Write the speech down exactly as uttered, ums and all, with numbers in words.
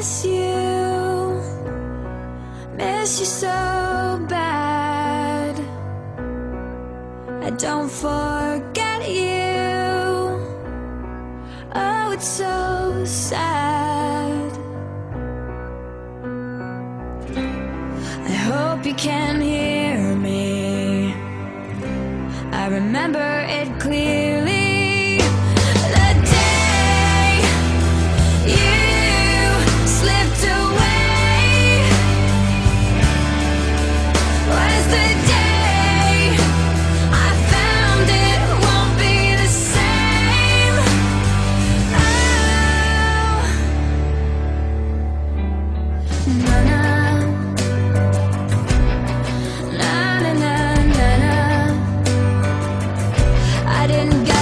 miss you, miss you so bad. I don't forget you, oh, it's so sad. I hope you can hear me, I remember it clearly. I didn't get